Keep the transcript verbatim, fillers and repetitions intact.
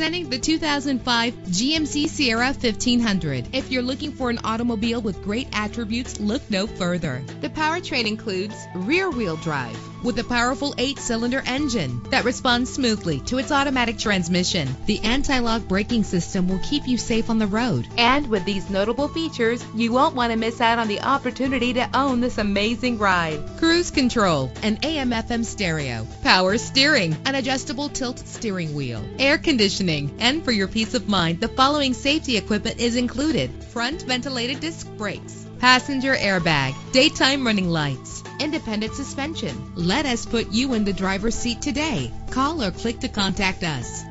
Presenting the two thousand five G M C Sierra fifteen hundred. If you're looking for an automobile with great attributes, look no further. The powertrain includes rear-wheel drive with a powerful eight-cylinder engine that responds smoothly to its automatic transmission. The anti-lock braking system will keep you safe on the road. And with these notable features, you won't want to miss out on the opportunity to own this amazing ride. Cruise control, an A M F M stereo, power steering, an adjustable tilt steering wheel, air conditioning, and for your peace of mind, the following safety equipment is included: front ventilated disc brakes, passenger airbag, daytime running lights, independent suspension. Let us put you in the driver's seat today. Call or click to contact us.